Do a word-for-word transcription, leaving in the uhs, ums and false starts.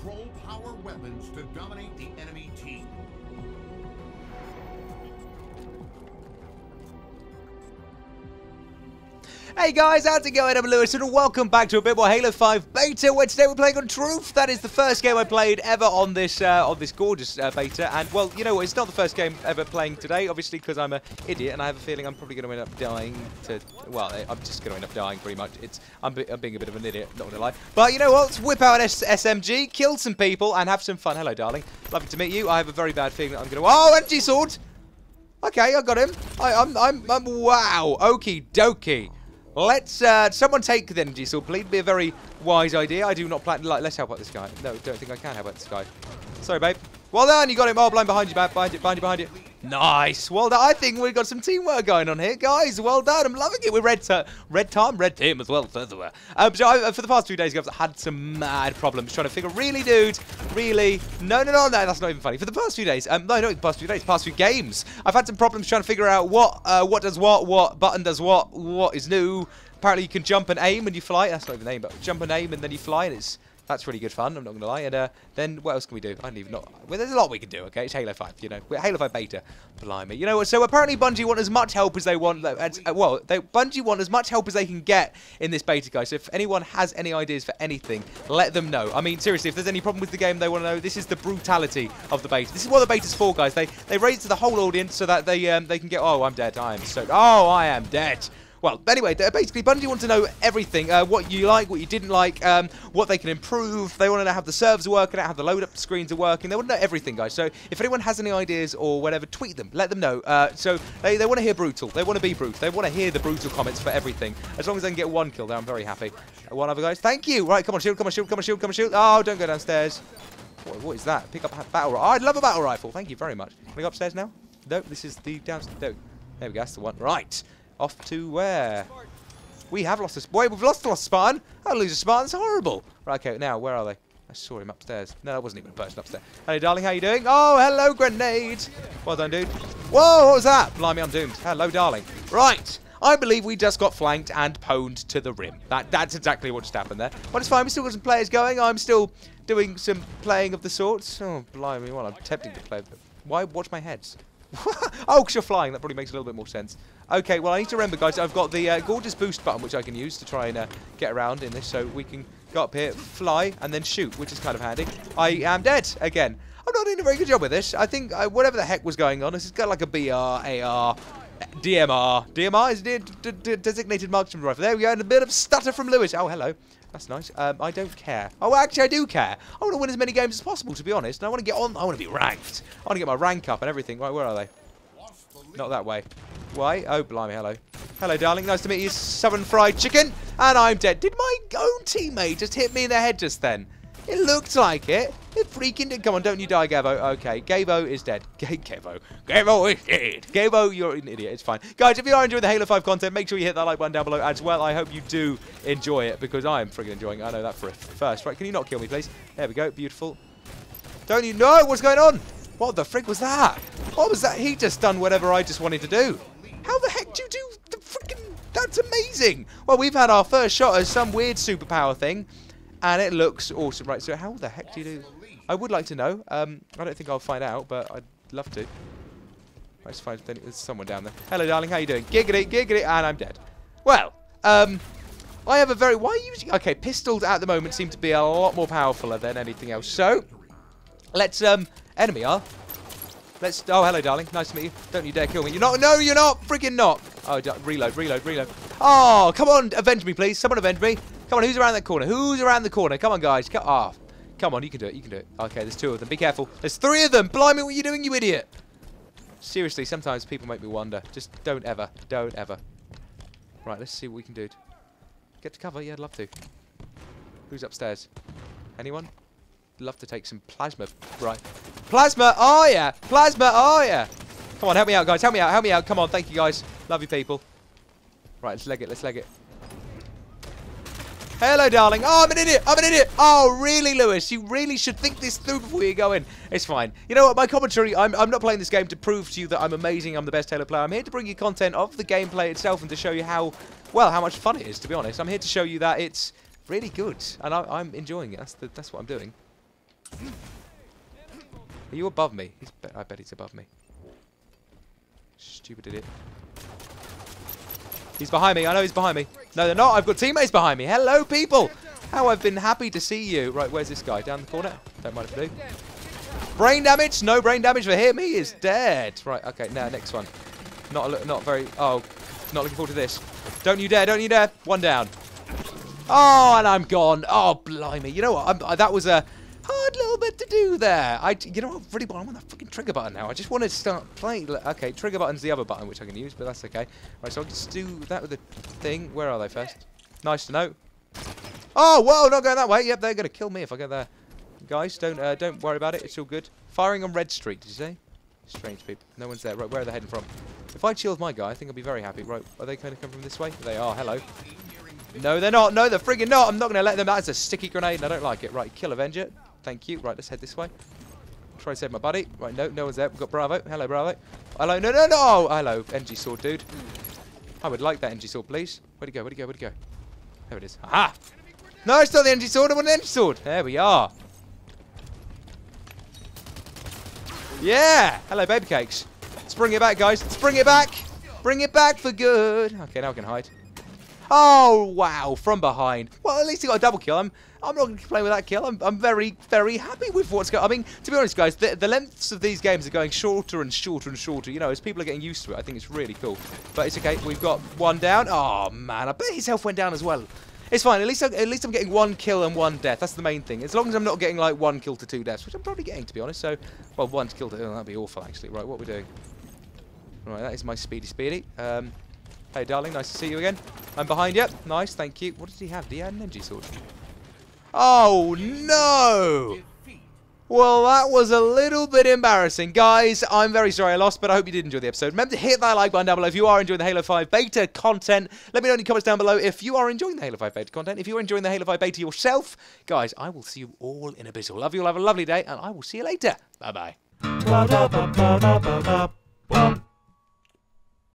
control power weapons to dominate the enemy team. Hey guys, how's it going? I'm Lewis and welcome back to a bit more Halo five beta, where today we're playing on Truth. That is the first game I played ever on this uh, on this gorgeous uh, beta, and well, you know what, it's not the first game ever playing today, obviously, because I'm an idiot and I have a feeling I'm probably going to end up dying to, well, I'm just going to end up dying pretty much. It's I'm, be I'm being a bit of an idiot, not going to lie. But you know what, let's whip out an S M G, kill some people and have some fun. Hello darling, lovely to meet you. I have a very bad feeling that I'm going to... Oh, energy sword! Okay, I got him. I, I'm, I'm, I'm... Wow, okie dokie. Let's, uh, someone take the energy sword, please. It'd be a very wise idea. I do not plan, like, let's help out this guy. No, don't think I can help out this guy. Sorry, babe. Well done, you got him. Oh, blind behind you, babe. Behind you, behind you, behind you. Nice. Well done. I think we've got some teamwork going on here, guys. Well done. I'm loving it. We're red, red time, red team as well. Um, so I, for the past two days, I've had some mad problems trying to figure, really, dude, really. No, no, no, no, that's not even funny. For the past few days, um, no, not the past few days, past few games, I've had some problems trying to figure out what, uh, what does what, what button does what, what is new. Apparently, you can jump and aim and you fly. That's not even aim, but jump and aim and then you fly, and it's... That's really good fun, I'm not going to lie. And uh, then what else can we do? I don't even know. Well, there's a lot we can do, okay? It's Halo five, you know. We're Halo five beta. Blimey. You know what? So apparently Bungie want as much help as they want. As, uh, well, they, Bungie want as much help as they can get in this beta, guys. So if anyone has any ideas for anything, let them know. I mean, seriously, if there's any problem with the game they want to know, this is the brutality of the beta. This is what the beta's for, guys. They they raise to the whole audience so that they um, they can get... Oh, I'm dead. I am so... Oh, I am dead. Well, anyway, basically, Bungie want to know everything. Uh, what you like, what you didn't like, um, what they can improve. They want to know how the servers are working, how the load-up screens are working. They want to know everything, guys. So if anyone has any ideas or whatever, tweet them. Let them know. Uh, so they, they want to hear brutal. They want to be brutal. They want to hear the brutal comments for everything. As long as I can get one kill there, I'm very happy. One other, guys. Thank you. Right, come on, shield, come on, shield, come on, shield, come on, shield. Oh, don't go downstairs. What, what is that? Pick up a battle rifle. Oh, I'd love a battle rifle. Thank you very much. Can we go upstairs now? No, this is the downstairs. No. There we go. That's the one. Right. Off to where? We have lost a... Boy, we've lost a lost Spartan. How to lose a Spartan's horrible. Right, okay, now, where are they? I saw him upstairs. No, that wasn't even a person upstairs. Hello, darling, how you doing? Oh, hello, grenade. Well done, dude. Whoa, what was that? Blimey, I'm doomed. Hello, darling. Right. I believe we just got flanked and pwned to the rim. That That's exactly what just happened there. But it's fine. We've still got some players going. I'm still doing some playing of the sorts. Oh, blimey, well, I'm tempting to play. Why watch my heads? Oh, because you're flying. That probably makes a little bit more sense. Okay, well, I need to remember, guys, I've got the uh, gorgeous boost button, which I can use to try and uh, get around in this, so we can go up here, fly, and then shoot, which is kind of handy. I am dead again. I'm not doing a very good job with this. I think I, whatever the heck was going on, this has got like a B R, A R, D M R. D M R is de de de designated marksman rifle. There we go, and a bit of stutter from Lewis. Oh, hello. That's nice. Um, I don't care. Oh, actually, I do care. I want to win as many games as possible, to be honest. And I want to get on. I want to be ranked. I want to get my rank up and everything. Right, where are they? Not that way. Why? Oh, blimey, hello. Hello, darling. Nice to meet you. Southern fried chicken. And I'm dead. Did my own teammate just hit me in the head just then? It looked like it. It freaking did. Come on, don't you die, Gavo. Okay, Gavo is dead. G Gavo. Gavo is dead. Gavo, you're an idiot. It's fine. Guys, if you are enjoying the Halo five content, make sure you hit that like button down below as well. I hope you do enjoy it, because I'm freaking enjoying it. I know that for a first. Right, can you not kill me, please? There we go. Beautiful. Don't you know what's going on? What the frick was that? What was that? He just done whatever I just wanted to do. How the heck do you do the freaking... That's amazing. Well, we've had our first shot at some weird superpower thing. And it looks awesome. Right, so how the heck do you do... I would like to know. Um, I don't think I'll find out, but I'd love to. I just find there's someone down there. Hello, darling. How you doing? Giggity, giggity, and I'm dead. Well, um, I have a very... Why are you... Okay, pistols at the moment seem to be a lot more powerful than anything else. So, let's... um, Enemy are... Let's... Oh, hello, darling. Nice to meet you. Don't you dare kill me. You're not... No, you're not. Friggin' not. Oh, reload, reload, reload. Oh, come on. Avenge me, please. Someone avenge me. Come on, who's around that corner? Who's around the corner? Come on, guys. Come, oh, come on, you can do it. You can do it. Okay, there's two of them. Be careful. There's three of them. Blimey, what are you doing, you idiot? Seriously, sometimes people make me wonder. Just don't ever. Don't ever. Right, let's see what we can do. Get to cover? Yeah, I'd love to. Who's upstairs? Anyone? Love to take some plasma. Right. Plasma! Oh, yeah! Plasma! Oh, yeah! Come on, help me out, guys. Help me out. Help me out. Come on. Thank you, guys. Love you, people. Right, let's leg it. Let's leg it. Hello, darling. Oh, I'm an idiot. I'm an idiot. Oh, really, Lewis? You really should think this through before you go in. It's fine. You know what? My commentary, I'm, I'm not playing this game to prove to you that I'm amazing, I'm the best Halo player. I'm here to bring you content of the gameplay itself and to show you how, well, how much fun it is, to be honest. I'm here to show you that it's really good. And I, I'm enjoying it. That's, the, that's what I'm doing. Are you above me? He's be I bet he's above me. Stupid idiot. He's behind me. I know he's behind me. No, they're not. I've got teammates behind me. Hello, people. How I've been happy to see you. Right, where's this guy? Down the corner? Don't mind if I do. Brain damage? No brain damage for him. He is dead. Right, okay. Now, next one. Not, not very... Oh, not looking forward to this. Don't you dare. Don't you dare. One down. Oh, and I'm gone. Oh, blimey. You know what? I'm, I, that was a hard little bit to do there. I, you know what? Really, I want that fucking trigger button now. I just want to start playing. Okay, trigger button's the other button, which I can use, but that's okay. Right, so I'll just do that with the thing. Where are they first? Nice to know. Oh, whoa, not going that way. Yep, they're going to kill me if I go there. Guys, don't uh, don't worry about it. It's all good. Firing on Red Street, did you say? Strange people. No one's there. Right, where are they heading from? If I shield my guy, I think I'll be very happy. Right, are they going to come from this way? They are. Hello. No, they're not. No, they're friggin' not. I'm not going to let them. That's a sticky grenade, and I don't like it. Right, kill Avenger. Thank you. Right, let's head this way. Try to save my buddy. Right, no, no one's there. We've got Bravo. Hello, Bravo. Hello, no, no, no. Hello, N G sword, dude. I would like that N G sword, please. Where'd he go? Where'd he go? Where'd he go? There it is. Aha! No, it's not the N G sword. I want an N G sword. There we are. Yeah! Hello, baby cakes. Let's bring it back, guys. Let's bring it back. Bring it back for good. Okay, now I can hide. Oh, wow, from behind. Well, at least he got a double kill. I'm, I'm not going to complain with that kill. I'm, I'm very, very happy with what's going on. I mean, to be honest, guys, the, the lengths of these games are going shorter and shorter and shorter. You know, as people are getting used to it, I think it's really cool. But it's okay. We've got one down. Oh, man, I bet his health went down as well. It's fine. At least, I, at least I'm getting one kill and one death. That's the main thing. As long as I'm not getting, like, one kill to two deaths, which I'm probably getting, to be honest. So, well, one kill to... Oh, that'd be awful, actually. Right, what are we doing? Right, that is my speedy speedy. Um... Hey, darling, nice to see you again. I'm behind you. Nice, thank you. What did he have? Did he have an energy sword? Oh, no! Well, that was a little bit embarrassing. Guys, I'm very sorry I lost, but I hope you did enjoy the episode. Remember to hit that like button down below if you are enjoying the Halo five beta content. Let me know in the comments down below if you are enjoying the Halo five beta content. If you're enjoying the Halo five beta yourself, guys, I will see you all in a bit. I love you all. Have a lovely day, and I will see you later. Bye-bye.